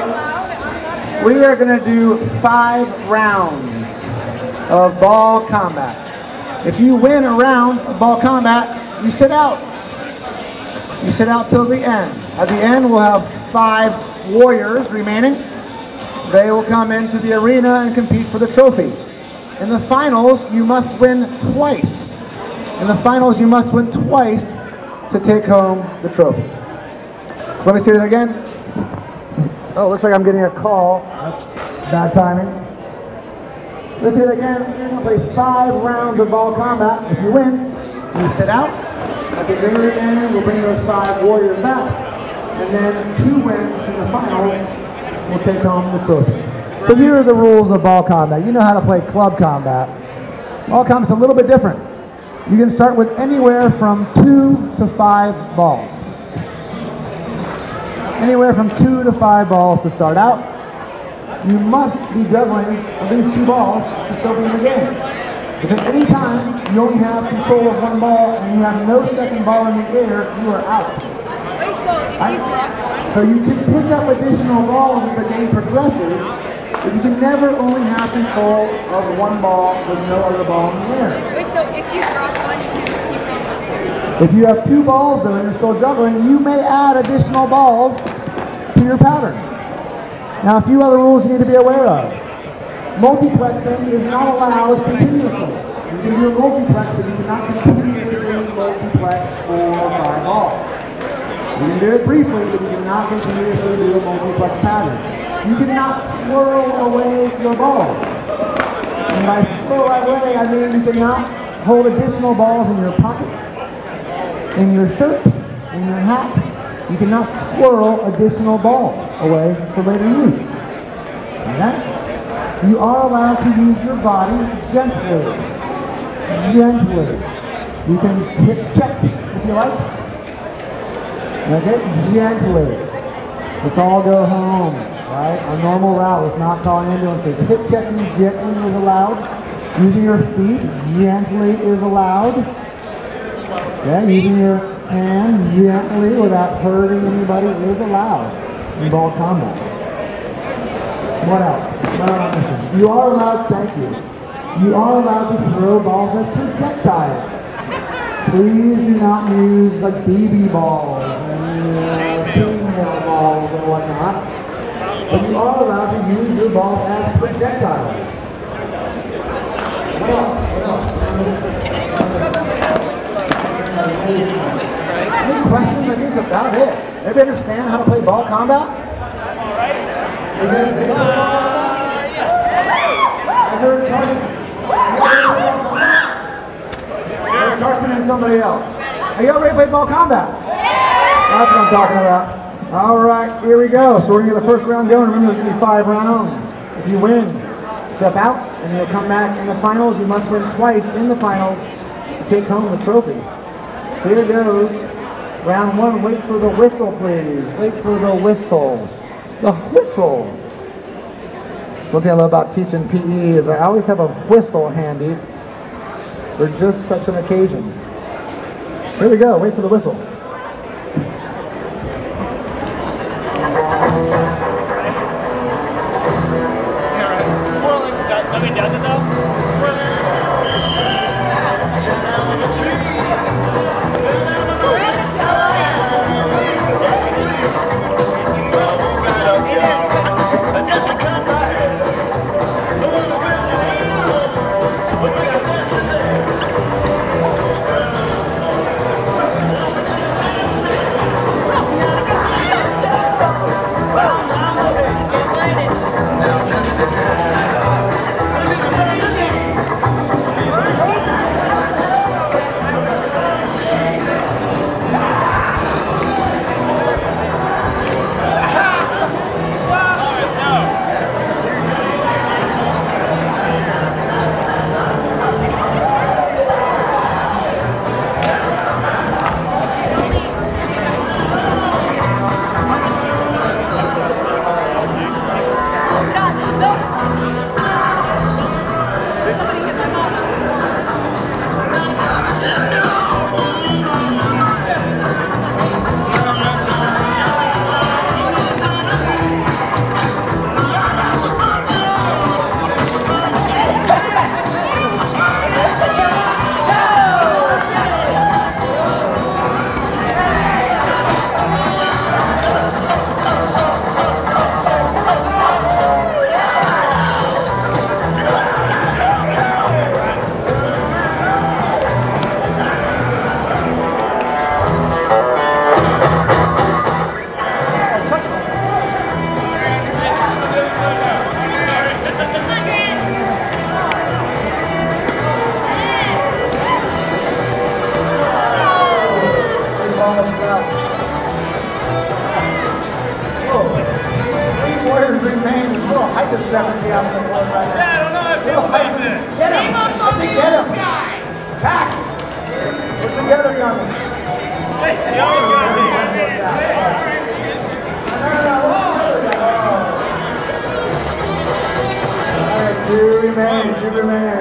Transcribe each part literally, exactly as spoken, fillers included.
tonight. We are going to do five rounds of ball combat. If you win a round of ball combat, you sit out. You sit out till the end. At the end, we'll have five warriors remaining. They will come into the arena and compete for the trophy. In the finals, you must win twice. In the finals, you must win twice to take home the trophy. So let me say that again. Oh, looks like I'm getting a call. Bad timing. Let's do it again. We're going to play five rounds of ball combat. If you win, you sit out. At the very end, we'll bring those five warriors back. And then two wins in the finals will take home the trophy. So here are the rules of ball combat. You know how to play club combat. Ball combat's a little bit different. You can start with anywhere from two to five balls. Anywhere from two to five balls to start out. You must be juggling at least two balls to still be in the game. If at any time you only have control of one ball and you have no second ball in the air, you are out. Wait, so if right? you block one? So you can pick up additional balls as the game progresses. But you can never only have control of one ball with no other ball in the air. Wait, so if you drop one, you can keep on two? If you have two balls, though, and you're still juggling, you may add additional balls to your pattern. Now, a few other rules you need to be aware of. Multiplexing is not allowed continuously. You can do a multiplex, but you cannot continuously multiplex four or five balls. You can do it briefly, but you cannot continuously do a multiplex pattern. You cannot swirl away your balls. And by swirl away, I mean you cannot hold additional balls in your pocket, in your shirt, in your hat. You cannot swirl additional balls away for later use. Okay? You are allowed to use your body gently. Gently. You can hit check if you like. Okay? Gently. Let's all go home. Right? A normal route was not calling ambulances. Hip checking gently is allowed. Using your feet gently is allowed. Yeah, using your hands gently without hurting anybody is allowed in ball combat. What else? Uh, you are allowed, thank you. You are allowed to throw balls at projectiles. Please do not use like B B balls and uh, female balls and whatnot. But you are allowed to use your ball as projectiles. What else? What else? Any questions? I think about it. Everybody understand how to play ball combat? Is there, is there I heard Carson. I heard Carson and somebody else. Are y'all ready to play ball combat? That's what I'm talking about. All right, here we go. So we're going to get the first round going. Remember, there's going to be five rounds. If you win, step out, and you'll come back in the finals. You must win twice in the finals to take home the trophy. Here goes. Round one, wait for the whistle, please. Wait for the whistle. The whistle. One thing I love about teaching P E is I always have a whistle handy for just such an occasion. Here we go. Wait for the whistle. I just never see how many ones I have. Yeah, I don't know if you'll make this. Get him. Put together. Pack. Put together, young. Hey, y'all's got to be. All right, Jury man, Jury man.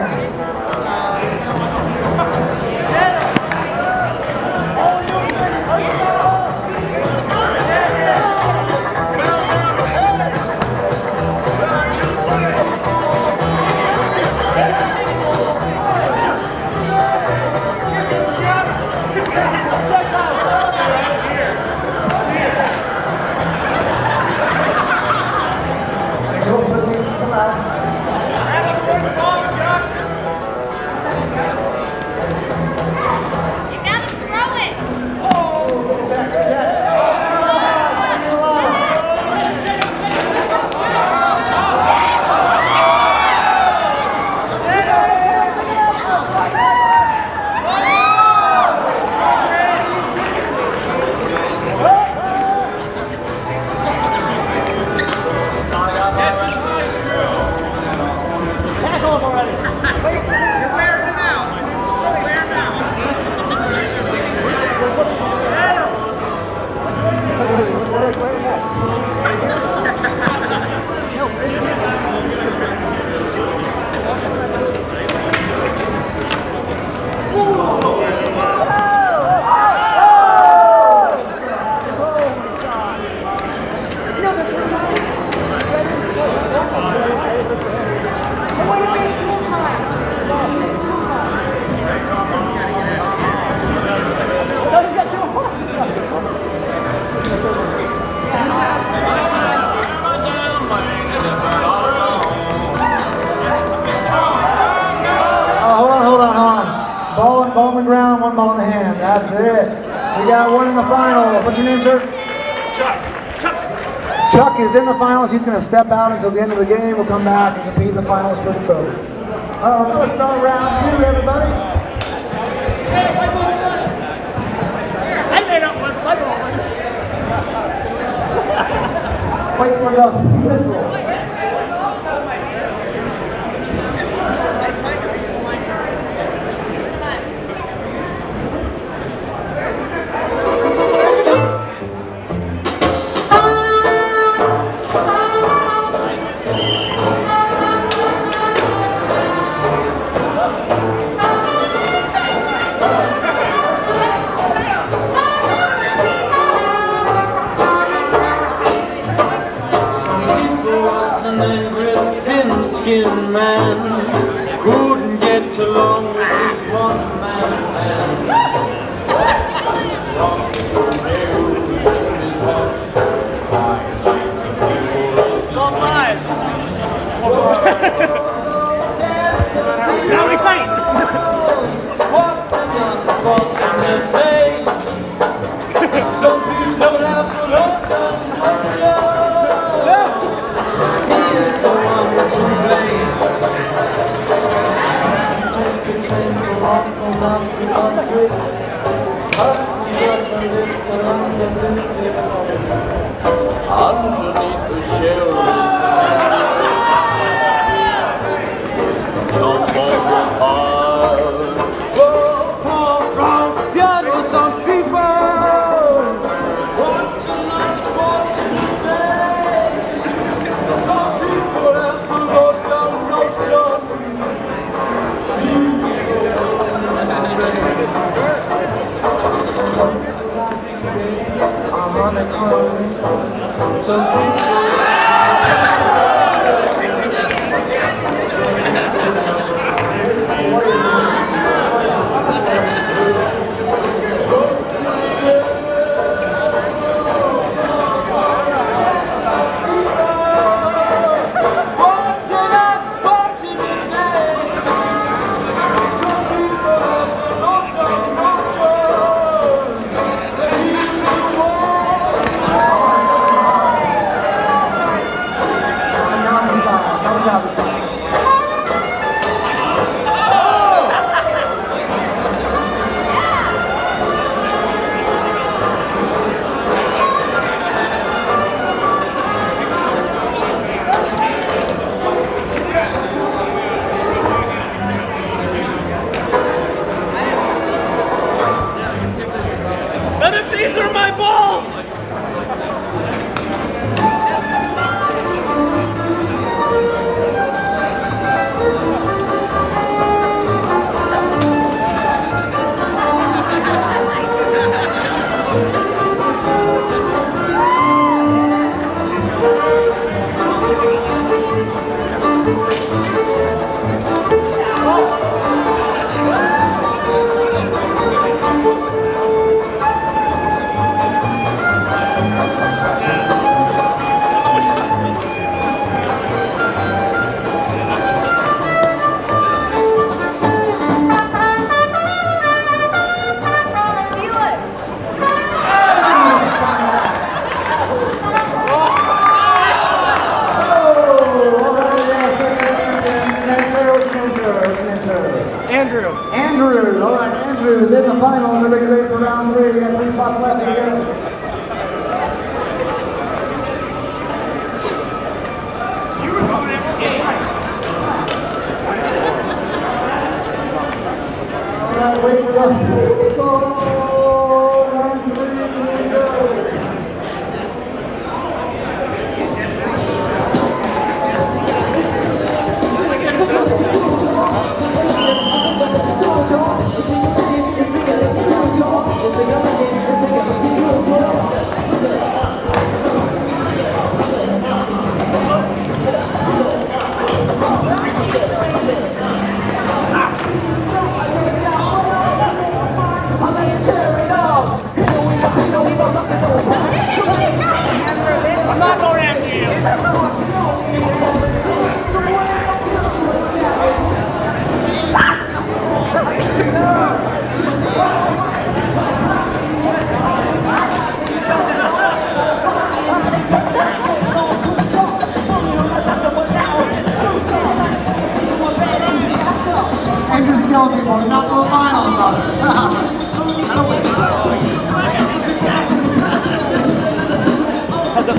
He's in the finals. He's going to step out until the end of the game. We'll come back and compete in the finals for the trophy. Uh, first start round two, everybody. I made up one. Wait for the whistle. Underneath the shells, People, not going to buy on that. Heads up.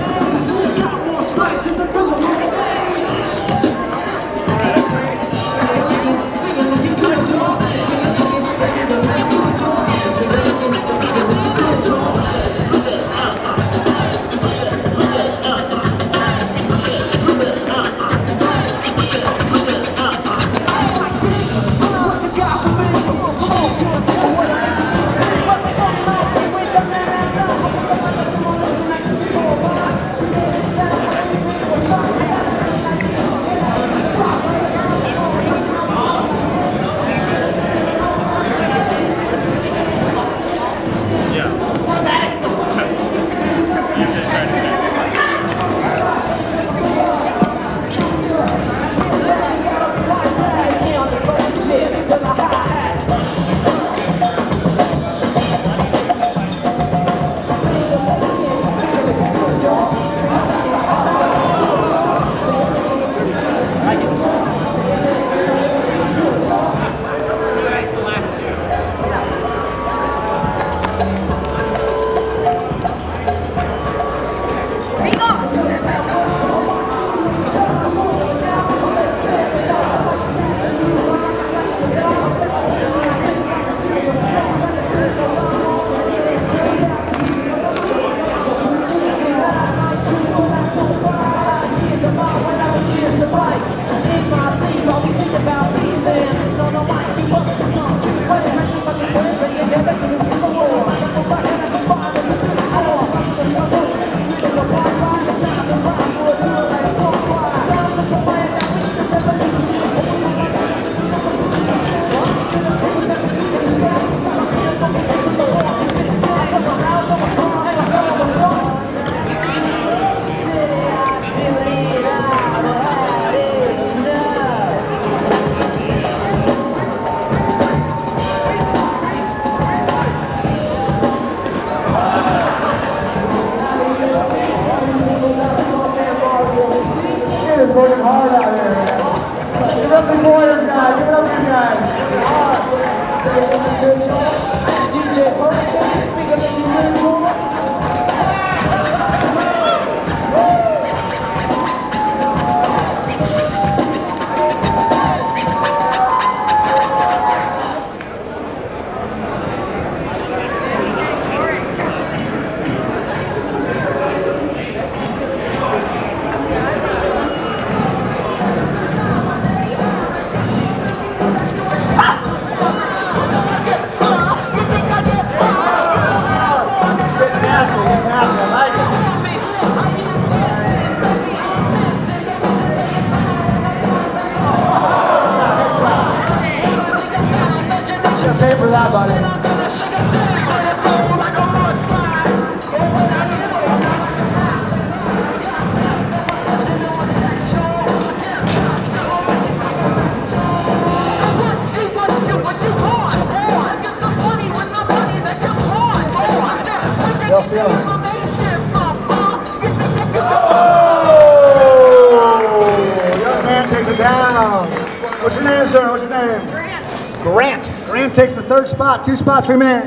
Third spot, two spots remain.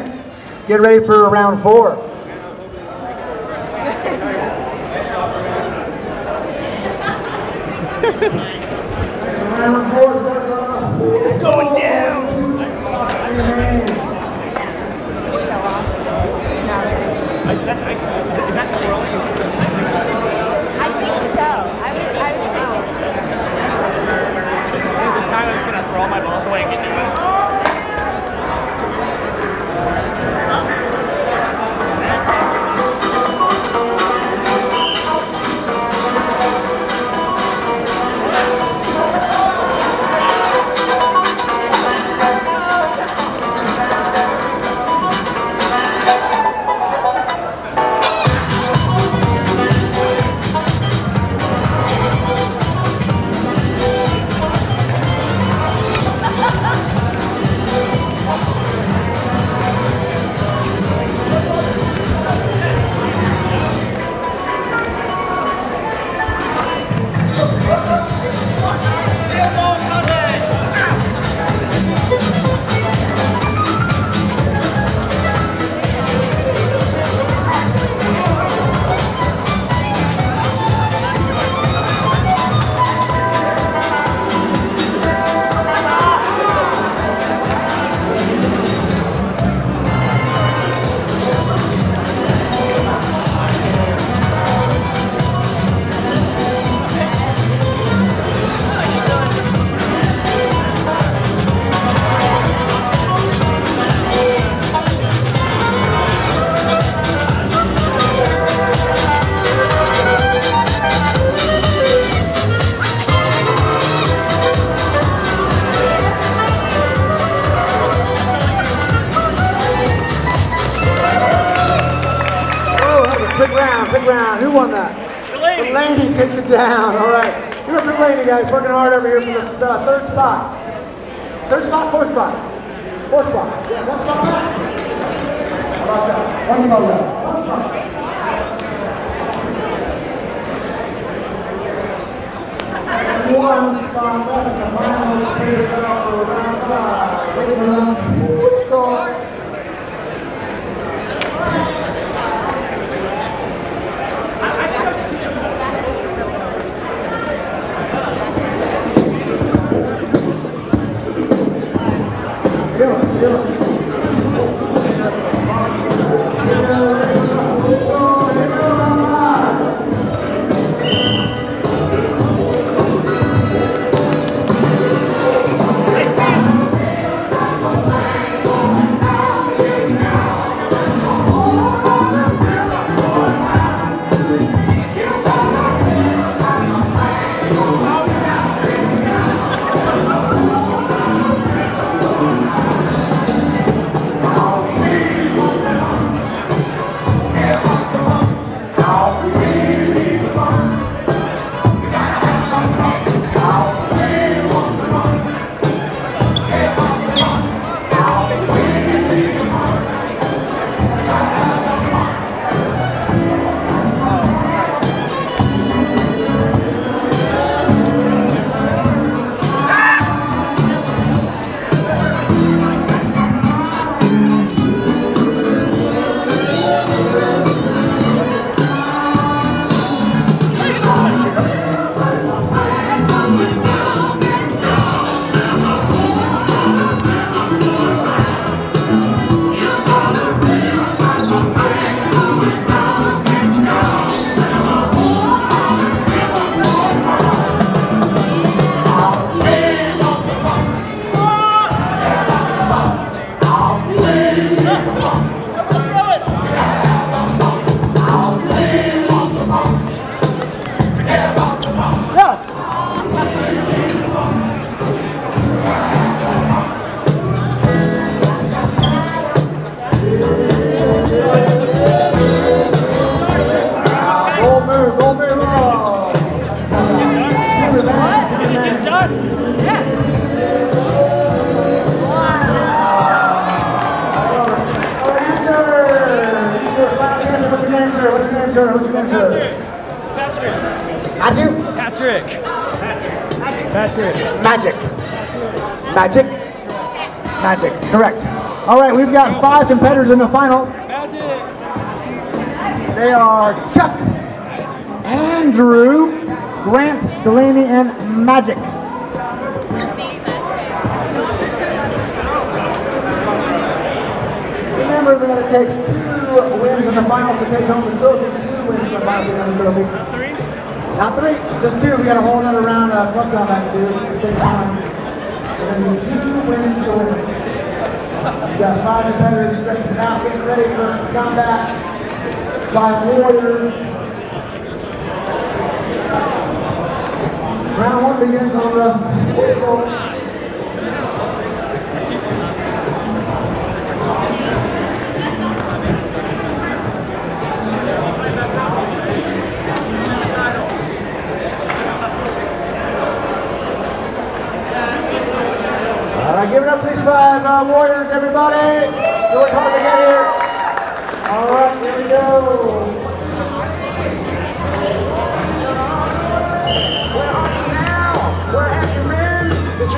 Get ready for round four. It's going down. Is that scrolling? I think so. I would, I would say. This time I'm just gonna throw my balls away and get new ones. Who won that? The lady. The lady takes it down. All right. Here's the lady, guys. Working hard over here for the uh, third spot. Third spot, fourth spot. Fourth spot. Yeah, one spot left. How about that? One spot left. One spot left. One spot left. The final is out for round five. Wait for them. Fourth Patrick. Patrick. Magic. Magic. Magic. Correct. All right, we've got five competitors in the final. Magic. They are Chuck, Andrew, Grant, Delaney, and Magic. Remember that it takes two wins in the final to take home the trophy. Two wins in the final to take home the trophy. Not three? Not three, just two. We got a whole another round of uh, on that dude. Take time. And then two women's gold. We got five competitors stretching out, getting ready for combat. Five warriors. Round one begins on the April. Give it up for these five uh, warriors, everybody. Do it hard to get here. All right, here we go. Not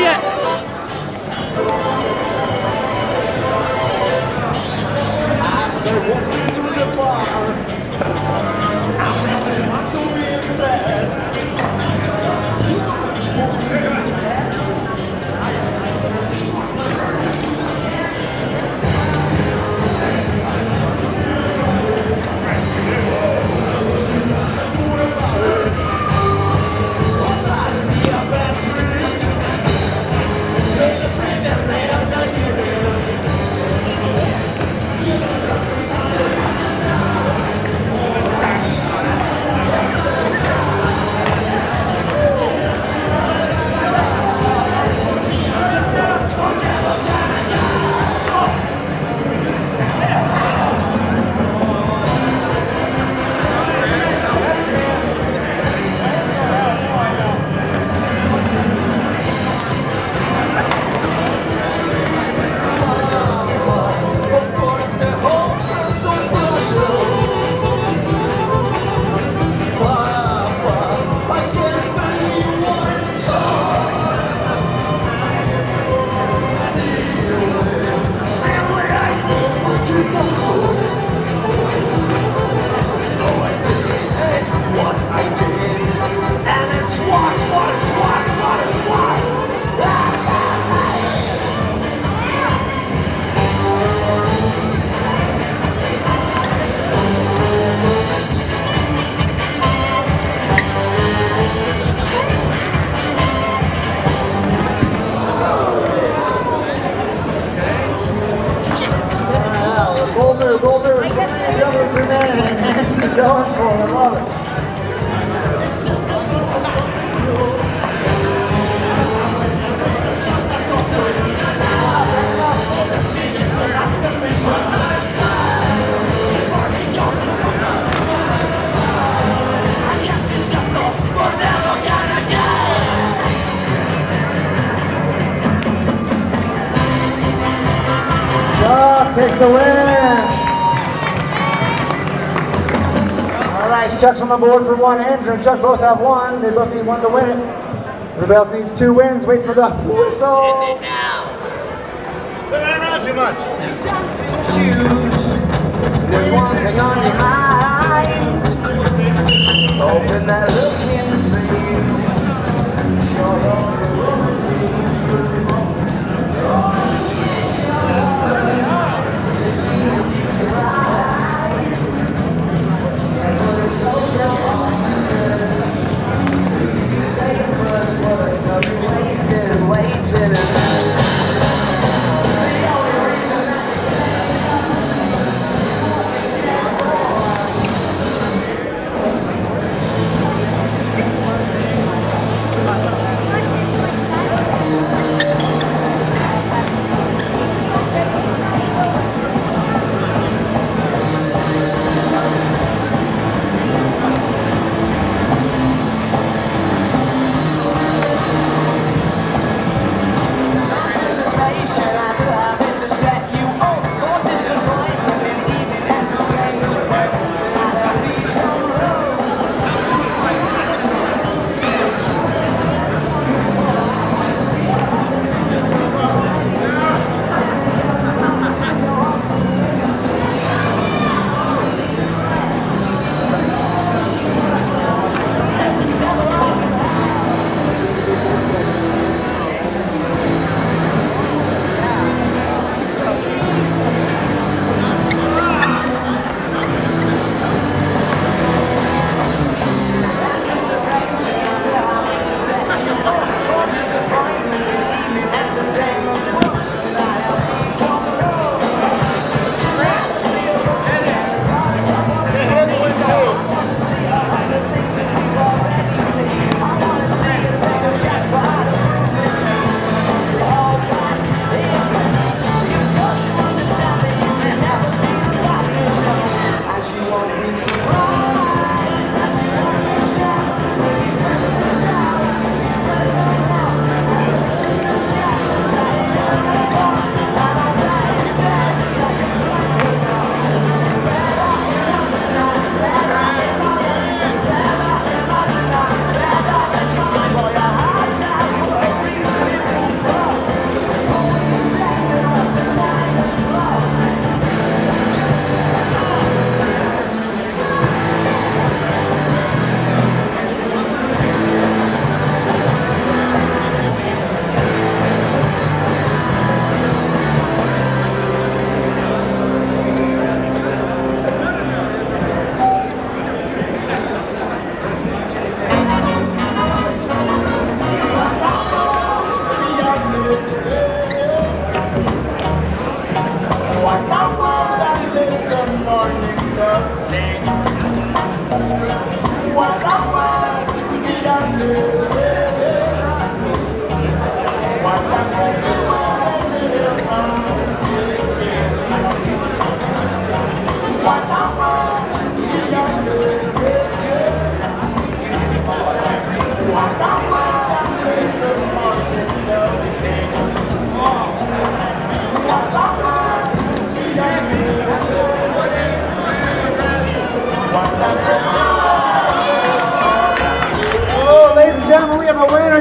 yet. Goldberg, Goldberg, double for man, and he's going for it. I love it. Chuck takes the win. Chuck's on the board for one. Andrew and Chuck both have one. They both need one to win it. Everybody else needs two wins. Wait for the whistle. End it now. But I don't know too much. Shoes. There's one thing on your mind. Open that looking for you.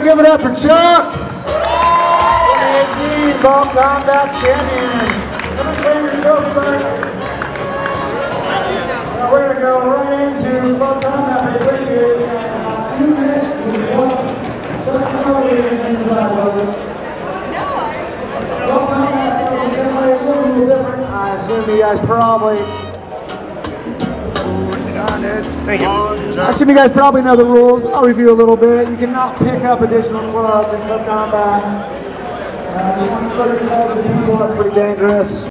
Give it up for Chuck! twenty eighteen Fall Combat Champion! Come and claim yourself, guys! We're gonna go right into Fall Combat right here in two minutes and one. Just come over here and think about it. Fall Combat is a little bit different. I assume you guys probably. Thank you. I assume you guys probably know the rules. I'll review a little bit. You cannot pick up additional gloves in club combat. Uh, the people are pretty dangerous.